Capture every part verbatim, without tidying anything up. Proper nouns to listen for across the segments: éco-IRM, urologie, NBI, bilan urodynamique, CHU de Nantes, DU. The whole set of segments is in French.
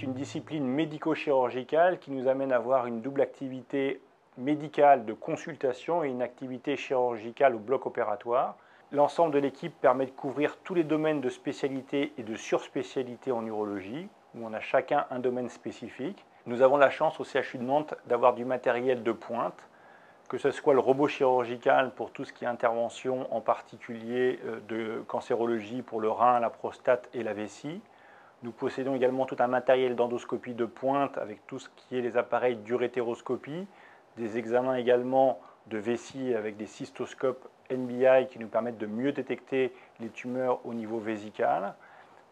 est une discipline médico-chirurgicale qui nous amène à avoir une double activité médicale de consultation et une activité chirurgicale au bloc opératoire. L'ensemble de l'équipe permet de couvrir tous les domaines de spécialité et de surspécialité en urologie, où on a chacun un domaine spécifique. Nous avons la chance au C H U de Nantes d'avoir du matériel de pointe, que ce soit le robot chirurgical pour tout ce qui est intervention, en particulier de cancérologie pour le rein, la prostate et la vessie. Nous possédons également tout un matériel d'endoscopie de pointe avec tout ce qui est les appareils d'urétéroscopie, des examens également de vessie avec des cystoscopes N B I qui nous permettent de mieux détecter les tumeurs au niveau vésical.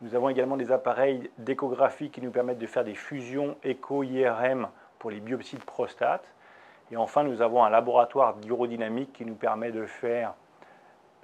Nous avons également des appareils d'échographie qui nous permettent de faire des fusions éco-I R M pour les biopsies de prostate. Et enfin, nous avons un laboratoire d'urodynamique qui nous permet de faire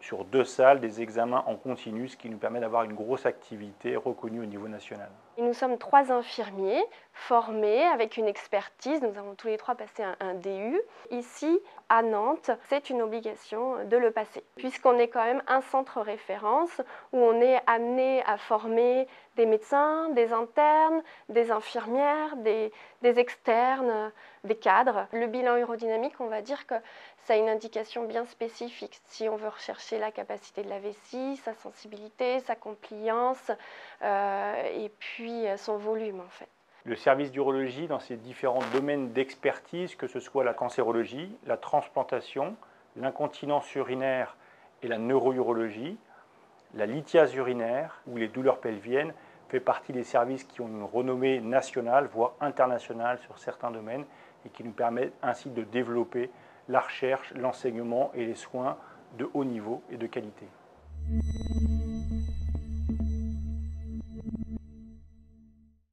sur deux salles des examens en continu, ce qui nous permet d'avoir une grosse activité reconnue au niveau national. Et nous sommes trois infirmiers formés avec une expertise. Nous avons tous les trois passé un, un D U. Ici, à Nantes, c'est une obligation de le passer, puisqu'on est quand même un centre référence où on est amené à former des médecins, des internes, des infirmières, des, des externes, des cadres. Le bilan urodynamique, on va dire que ça a une indication bien spécifique. Si on veut rechercher la capacité de la vessie, sa sensibilité, sa compliance euh, et puis son volume en fait. Le service d'urologie dans ses différents domaines d'expertise, que ce soit la cancérologie, la transplantation, l'incontinence urinaire et la neurourologie, la lithiase urinaire ou les douleurs pelviennes, fait partie des services qui ont une renommée nationale, voire internationale sur certains domaines et qui nous permettent ainsi de développer la recherche, l'enseignement et les soins de haut niveau et de qualité.